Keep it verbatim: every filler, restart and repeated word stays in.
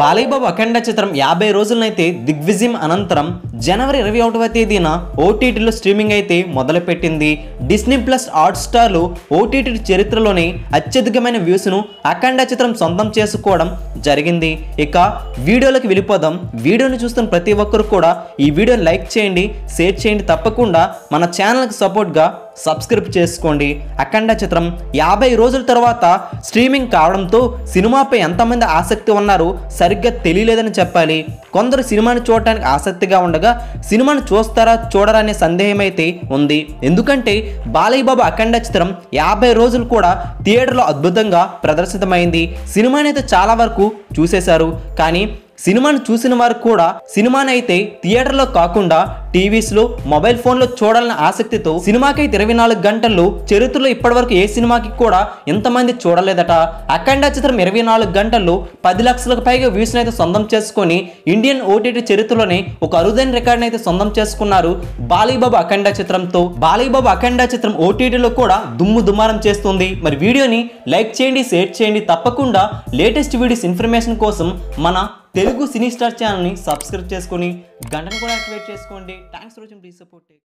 బాలయ్య బాబు అఖండ చిత్రం యాభై రోజులనైతే దిగ్విజయం అనంతరం జనవరి ఇరవై ఒకటవ తేదీన ఓటీటీలో స్ట్రీమింగ్ అయితే మొదలుపెట్టింది. డిస్నీ ప్లస్ హాట్‌స్టార్లో ఓటీటీ చరిత్రలోనే అత్యధికమైన వ్యూస్ను అఖండ చిత్రం సొంతం చేసుకోవడం జరిగింది. ఇక వీడియోలోకి వెళ్ళిపోదాం. వీడియోని చూస్తున్న ప్రతి ఒక్కరు కూడా ఈ వీడియో లైక్ చేయండి, షేర్ చేయండి, తప్పకుండా మన ఛానల్‌కి సపోర్ట్‌గా సబ్స్క్రైబ్ చేసుకోండి. అఖండ చిత్రం యాభై రోజుల తర్వాత స్ట్రీమింగ్ కావడంతో సినిమాపై ఎంతమంది ఆసక్తి ఉన్నారు సరిగ్గా తెలియలేదని చెప్పాలి. కొందరు సినిమాను చూడటానికి ఆసక్తిగా ఉండగా సినిమాను చూస్తారా చూడరా అనే సందేహం అయితే ఉంది. ఎందుకంటే బాలయ్య బాబు అఖండ చిత్రం యాభై రోజులు కూడా థియేటర్లో అద్భుతంగా ప్రదర్శితమైంది. సినిమానైతే చాలా వరకు చూసేశారు, కానీ సినిమాను చూసిన వారు కూడా సినిమానైతే థియేటర్లో కాకుండా టీవీస్లో, మొబైల్ ఫోన్లో చూడాలన్న ఆసక్తితో సినిమాకైతే ఇరవై నాలుగు గంటల్లో చరిత్రలో ఇప్పటివరకు ఏ సినిమాకి కూడా ఇంతమంది చూడలేదట. అఖండ చిత్రం ఇరవై నాలుగు గంటల్లో పది లక్షలకు పైగా వ్యూస్ని అయితే సొంతం చేసుకొని ఇండియన్ ఓటీటీ చరిత్రలోనే ఒక అరుదైన రికార్డును అయితే సొంతం చేసుకున్నారు బాలయ్య బాబు అఖండ చిత్రంతో. బాలయ్య బాబు అఖండ చిత్రం ఓటీటీలో కూడా దుమ్ము దుమారం చేస్తుంది. మరి వీడియోని లైక్ చేయండి, షేర్ చేయండి, తప్పకుండా లేటెస్ట్ వీడియోస్ ఇన్ఫర్మేషన్ కోసం మన తెలుగు సినీ స్టార్ ఛానల్ని సబ్స్క్రైబ్ చేసుకొని గంటను కూడా యాక్టివేట్ చేసుకోండి. Thanks for watching. Please support.